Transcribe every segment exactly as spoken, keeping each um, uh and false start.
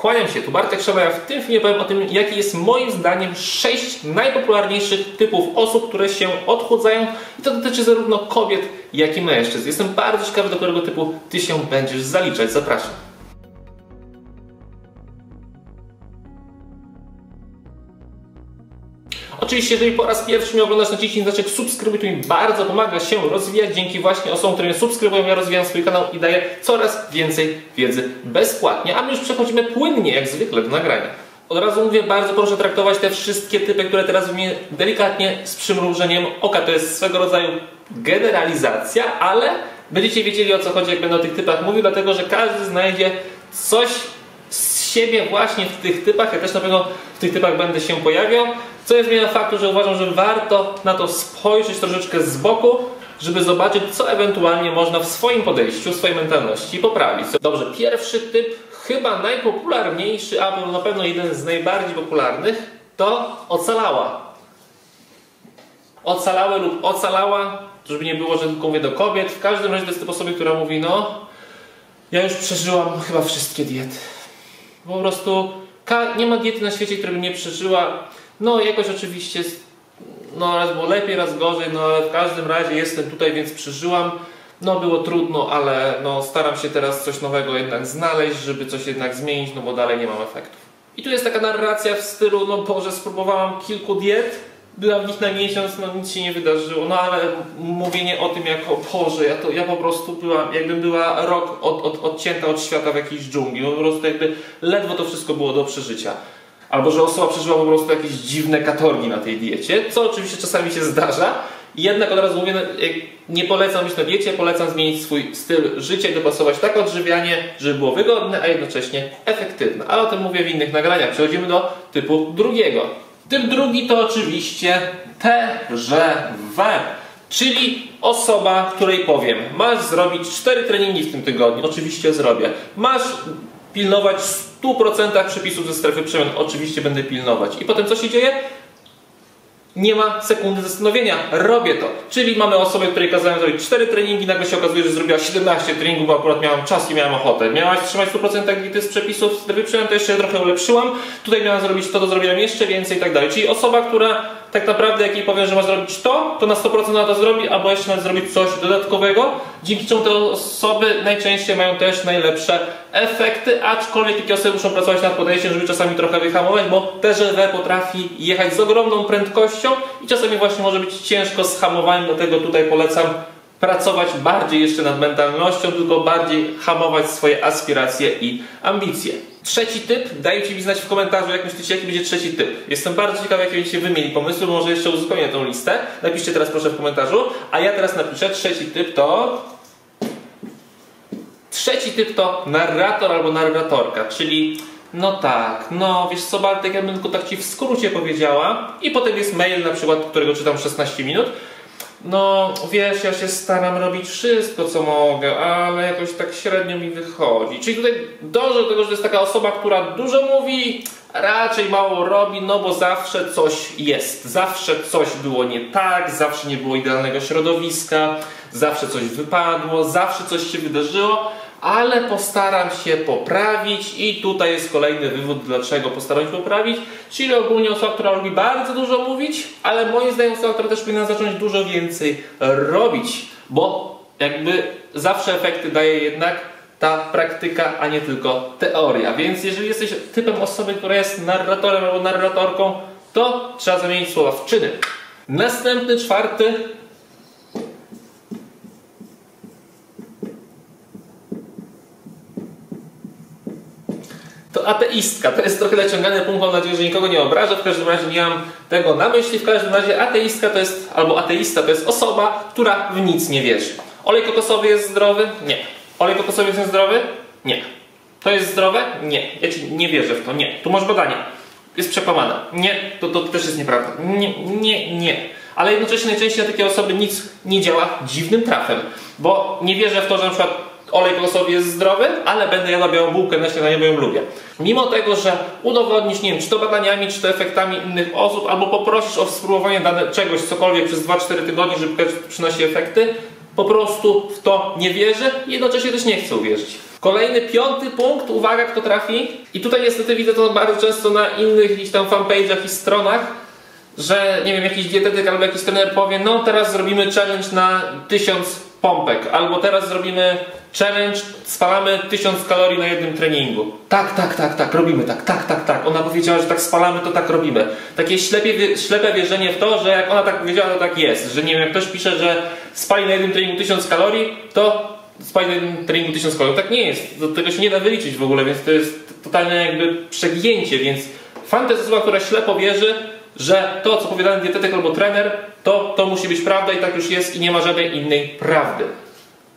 Kłaniam się, tu Bartek Szemraj. W tym filmie powiem o tym, jaki jest moim zdaniem sześć najpopularniejszych typów osób, które się odchudzają, i to dotyczy zarówno kobiet, jak i mężczyzn. Jestem bardzo ciekawy, do którego typu Ty się będziesz zaliczać. Zapraszam. Oczywiście, jeżeli po raz pierwszy mnie oglądasz, naciśnij znaczek subskrybuj, to mi bardzo pomaga się rozwijać. Dzięki właśnie osobom, które mnie subskrybują, ja rozwijam swój kanał i daję coraz więcej wiedzy bezpłatnie. A my już przechodzimy płynnie, jak zwykle, do nagrania. Od razu mówię, bardzo proszę traktować te wszystkie typy, które teraz wymienię, delikatnie z przymrużeniem oka. To jest swego rodzaju generalizacja, ale będziecie wiedzieli, o co chodzi, jak będę o tych typach mówił, dlatego że każdy znajdzie coś z siebie właśnie w tych typach. Ja też na pewno w tych typach będę się pojawiał. Co jest zmiana faktu, że uważam, że warto na to spojrzeć troszeczkę z boku, żeby zobaczyć, co ewentualnie można w swoim podejściu, w swojej mentalności poprawić. Dobrze, pierwszy typ, chyba najpopularniejszy, albo na pewno jeden z najbardziej popularnych, to ocalała. Ocalały lub ocalała, żeby nie było, że tylko mówię do kobiet. W każdym razie to jest typ osoby, która mówi, no, ja już przeżyłam chyba wszystkie diety. Po prostu nie ma diety na świecie, która by nie przeżyła. No jakoś oczywiście, no raz było lepiej, raz gorzej, no ale w każdym razie jestem tutaj, więc przeżyłam. No było trudno, ale no staram się teraz coś nowego jednak znaleźć, żeby coś jednak zmienić, no bo dalej nie mam efektów. I tu jest taka narracja w stylu, no Boże, spróbowałam kilku diet, byłam w nich na miesiąc, no nic się nie wydarzyło. No ale mówienie o tym jako, Boże, ja, to, ja po prostu byłam, jakbym była rok od, od, odcięta od świata w jakiejś dżungli, no po prostu jakby ledwo to wszystko było do przeżycia. Albo że osoba przeżyła po prostu jakieś dziwne katorgi na tej diecie, co oczywiście czasami się zdarza. Jednak od razu mówię, nie polecam iść na diecie, polecam zmienić swój styl życia i dopasować tak odżywianie, żeby było wygodne, a jednocześnie efektywne. Ale o tym mówię w innych nagraniach. Przechodzimy do typu drugiego. Typ drugi to oczywiście T Ż W, czyli osoba, której powiem, masz zrobić cztery treningi w tym tygodniu. Oczywiście zrobię. Masz pilnować w stu procentach przepisów ze strefy przemian. Oczywiście będę pilnować. I potem co się dzieje? Nie ma sekundy zastanowienia. Robię to. Czyli mamy osobę, której kazałem zrobić cztery treningi, nagle się okazuje, że zrobiła siedemnaście treningów, bo akurat miałam czas i miałam ochotę. Miałaś trzymać w stu procentach diety z przepisów strefy przemian, to jeszcze trochę ulepszyłam. Tutaj miałam zrobić to, to zrobiłam jeszcze więcej i tak dalej. Czyli osoba, która tak naprawdę, jak jej powiem, że ma zrobić to, to na sto procent na to zrobi, albo jeszcze nawet zrobić coś dodatkowego, dzięki czemu te osoby najczęściej mają też najlepsze efekty, aczkolwiek takie osoby muszą pracować nad podejściem, żeby czasami trochę wyhamować, bo T Ż W potrafi jechać z ogromną prędkością i czasami właśnie może być ciężko z hamowaniem, dlatego tutaj polecam pracować bardziej jeszcze nad mentalnością, tylko bardziej hamować swoje aspiracje i ambicje. Trzeci typ, dajcie mi znać w komentarzu, jak myślicie, jaki będzie trzeci typ. Jestem bardzo ciekawy, jakie będziecie wy mieli pomysły, może jeszcze uzupełnię tą listę. Napiszcie teraz proszę w komentarzu, a ja teraz napiszę, trzeci typ to... Trzeci typ to narrator albo narratorka, czyli no tak, no wiesz co Bartek, ja bym tylko tak ci w skrócie powiedziała i potem jest mail na przykład, którego czytam szesnaście minut. No wiesz, ja się staram robić wszystko co mogę, ale jakoś tak średnio mi wychodzi. Czyli tutaj dążę do tego, że to jest taka osoba, która dużo mówi, raczej mało robi, no bo zawsze coś jest. Zawsze coś było nie tak, zawsze nie było idealnego środowiska, zawsze coś wypadło, zawsze coś się wydarzyło, ale postaram się poprawić i tutaj jest kolejny wywód, dlaczego postaram się poprawić. Czyli ogólnie osoba, która lubi bardzo dużo mówić, ale moim zdaniem osoba, która też powinna zacząć dużo więcej robić, bo jakby zawsze efekty daje jednak ta praktyka, a nie tylko teoria. Więc jeżeli jesteś typem osoby, która jest narratorem albo narratorką, to trzeba zamienić słowa w czyny. Następny, czwarty. To ateistka. To jest trochę naciągany punkt, mam nadzieję, że nikogo nie obrażę. W każdym razie nie mam tego na myśli. W każdym razie ateistka to jest, albo ateista to jest osoba, która w nic nie wierzy. Olej kokosowy jest zdrowy? Nie. Olej kokosowy jest niezdrowy? Nie. To jest zdrowe? Nie. Ja ci nie wierzę w to. Nie. Tu masz badanie. Jest przekłamana. Nie. To, to też jest nieprawda. Nie, nie, nie. Ale jednocześnie najczęściej na takie osoby nic nie działa dziwnym trafem. Bo nie wierzę w to, że na przykład olej kokosowy jest zdrowy, ale będę jadła białą bułkę na śniadanie, bo ją lubię. Mimo tego, że udowodnisz, nie wiem, czy to badaniami, czy to efektami innych osób, albo poprosisz o spróbowanie dane czegoś, cokolwiek przez dwa cztery tygodnie, żeby przynosi efekty, po prostu w to nie wierzę i jednocześnie też nie chcę uwierzyć. Kolejny, piąty punkt, uwaga, kto trafi. I tutaj niestety widzę to bardzo często na innych gdzieś tam fanpage'ach i stronach, że nie wiem, jakiś dietetyk albo jakiś trener powie: no teraz zrobimy challenge na tysiąc pompek, albo teraz zrobimy challenge, spalamy tysiąc kalorii na jednym treningu. Tak, tak, tak, tak, robimy tak, tak, tak, tak. Ona powiedziała, że tak spalamy, to tak robimy. Takie ślepie, ślepe wierzenie w to, że jak ona tak powiedziała, to tak jest. Że nie wiem, jak ktoś pisze, że spali na jednym treningu tysiąc kalorii, to spali na jednym treningu tysiąc kalorii. Tak nie jest. Do tego się nie da wyliczyć w ogóle, więc to jest totalne jakby przegięcie. Więc fan to jest osoba, która ślepo wierzy, że to, co powie dietetyk albo trener, to, to musi być prawda i tak już jest i nie ma żadnej innej prawdy.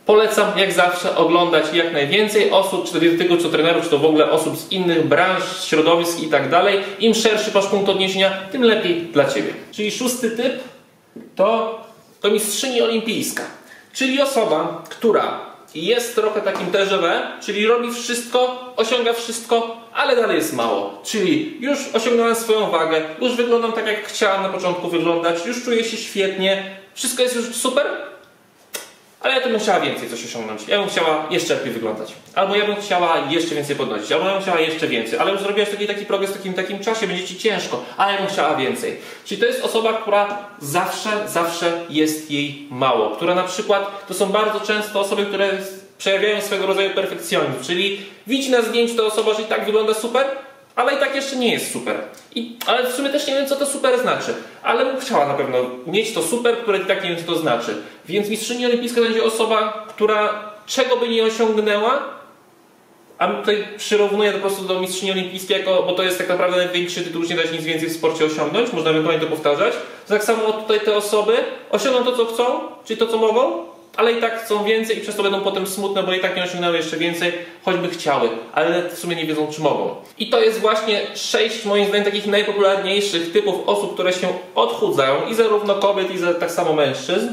Polecam, jak zawsze, oglądać jak najwięcej osób, czy to dietetyków, czy to trenerów, czy to w ogóle osób z innych branż, środowisk i tak dalej. Im szerszy masz punkt odniesienia, tym lepiej dla Ciebie. Czyli szósty typ to, to mistrzyni olimpijska, czyli osoba, która jest trochę takim T G W, czyli robi wszystko, osiąga wszystko, ale dalej jest mało. Czyli już osiągnąłem swoją wagę, już wyglądam tak, jak chciałam na początku wyglądać, już czuję się świetnie, wszystko jest już super, ale ja to bym chciała więcej coś osiągnąć. Ja bym chciała jeszcze lepiej wyglądać. Albo ja bym chciała jeszcze więcej podnosić. Albo ja bym chciała jeszcze więcej. Ale już zrobiłaś taki, taki progres w takim, takim czasie, będzie Ci ciężko. Ale ja bym chciała więcej. Czyli to jest osoba, która zawsze, zawsze jest jej mało. Która na przykład, to są bardzo często osoby, które przejawiają swego rodzaju perfekcjonizm. Czyli widzi na zdjęciu ta osoba, że i tak wygląda super, ale i tak jeszcze nie jest super. I, ale w sumie też nie wiem, co to super znaczy. Ale bym chciała na pewno mieć to super, które i tak nie wiem, co to znaczy. Więc mistrzyni olimpijska to będzie osoba, która czego by nie osiągnęła, a tutaj przyrównuję to po prostu do mistrzyni olimpijskiej, jako, bo to jest tak naprawdę największy tytuł, już nie da się nic więcej w sporcie osiągnąć, można ewentualnie to powtarzać. Tak samo tutaj te osoby osiągną to, co chcą, czyli to, co mogą, ale i tak chcą więcej i przez to będą potem smutne, bo i tak nie osiągnęły jeszcze więcej, choćby chciały, ale w sumie nie wiedzą, czy mogą. I to jest właśnie sześć, moim zdaniem, takich najpopularniejszych typów osób, które się odchudzają, i zarówno kobiet, i za, tak samo mężczyzn.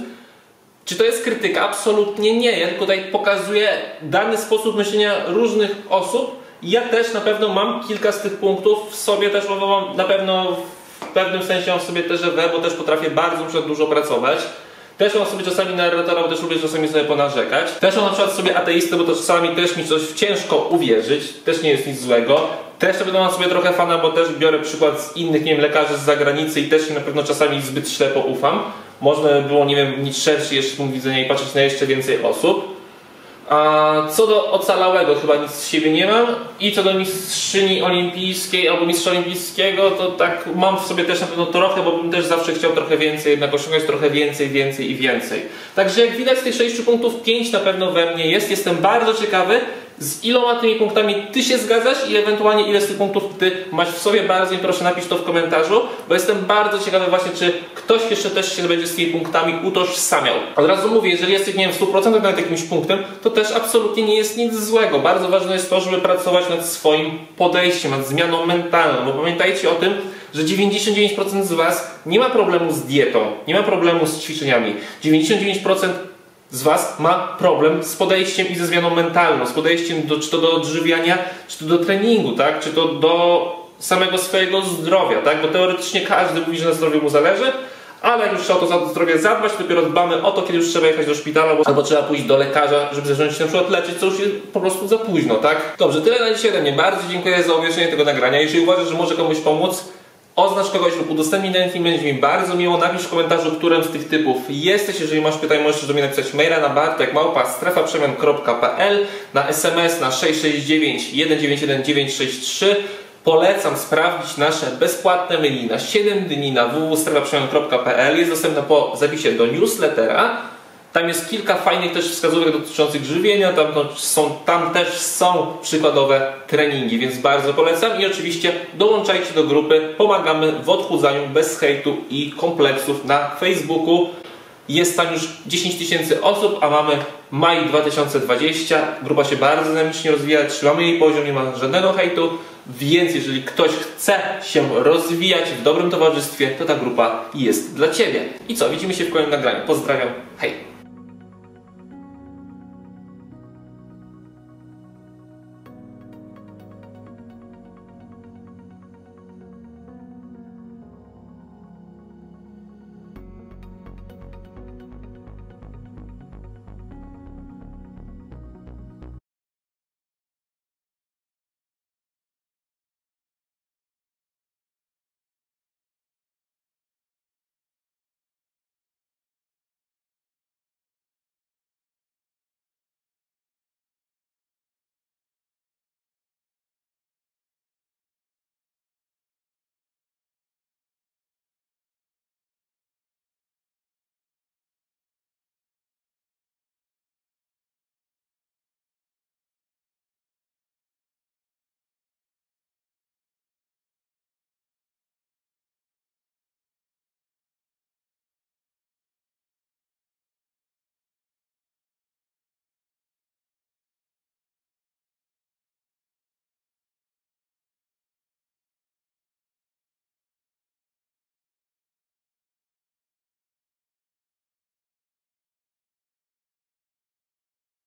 Czy to jest krytyka? Absolutnie nie. Ja tylko tutaj pokazuję dany sposób myślenia różnych osób. Ja też na pewno mam kilka z tych punktów w sobie, też mam na pewno w pewnym sensie w sobie T G W, bo też potrafię bardzo dużo pracować. Też mam sobie czasami narratora, bo też lubię czasami sobie ponarzekać. Też mam na przykład sobie ateistę, bo to czasami też mi coś ciężko uwierzyć. Też nie jest nic złego. Też na pewno mam sobie trochę fana, bo też biorę przykład z innych, nie wiem, lekarzy z zagranicy i też się na pewno czasami zbyt ślepo ufam. Można by było, nie wiem, nic szerszy jeszcze punkt widzenia i patrzeć na jeszcze więcej osób. A co do ocalałego, chyba nic z siebie nie mam. I co do mistrzyni olimpijskiej albo mistrza olimpijskiego, to tak mam w sobie też na pewno trochę, bo bym też zawsze chciał trochę więcej, jednak osiągać trochę więcej, więcej i więcej. Także jak widać z tych sześciu punktów, pięć na pewno we mnie jest. Jestem bardzo ciekawy, z iloma tymi punktami Ty się zgadzasz i ewentualnie ile z tych punktów Ty masz w sobie. Bardzo mi proszę, napisz to w komentarzu, bo jestem bardzo ciekawy właśnie, czy ktoś jeszcze też się będzie z tymi punktami utożsamiał. Od razu mówię, jeżeli jesteś, nie wiem, w stu procentach nad jakimś punktem, to też absolutnie nie jest nic złego. Bardzo ważne jest to, żeby pracować nad swoim podejściem, nad zmianą mentalną, bo pamiętajcie o tym, że dziewięćdziesiąt dziewięć procent z Was nie ma problemu z dietą, nie ma problemu z ćwiczeniami. dziewięćdziesiąt dziewięć procent z Was ma problem z podejściem i ze zmianą mentalną, z podejściem do, czy to do odżywiania, czy to do treningu, tak? Czy to do samego swojego zdrowia, tak? Bo teoretycznie każdy mówi, że na zdrowiu mu zależy, ale jak już trzeba o to zdrowie zadbać, dopiero dbamy o to, kiedy już trzeba jechać do szpitala, bo albo trzeba pójść do lekarza, żeby zacząć się na przykład leczyć, co już jest po prostu za późno, tak? Dobrze, tyle na dzisiaj ode mnie. Bardzo dziękuję za obejrzenie tego nagrania. Jeśli uważasz, że może komuś pomóc, oznacz kogoś lub udostępnij ten film, będzie mi bardzo miło. Napisz w komentarzu, którym z tych typów jesteś. Jeżeli masz pytania, możesz do mnie napisać maila na bartek małpa strefa przemian kropka p l, na S M S na sześć sześć dziewięć, jeden dziewięć jeden dziewięć sześć trzy. Polecam sprawdzić nasze bezpłatne menu na siedem dni na w w w kropka strefa przemian kropka p l. Jest dostępna po zapisie do newslettera. Tam jest kilka fajnych też wskazówek dotyczących żywienia, tam, no, są, tam też są przykładowe treningi, więc bardzo polecam. I oczywiście dołączajcie do grupy, pomagamy w odchudzaniu bez hejtu i kompleksów na Facebooku. Jest tam już dziesięć tysięcy osób, a mamy maj dwa tysiące dwudziesty. Grupa się bardzo dynamicznie rozwija, trzymamy jej poziom, nie ma żadnego hejtu. Więc jeżeli ktoś chce się rozwijać w dobrym towarzystwie, to ta grupa jest dla Ciebie. I co? Widzimy się w kolejnym nagraniu. Pozdrawiam. Hej!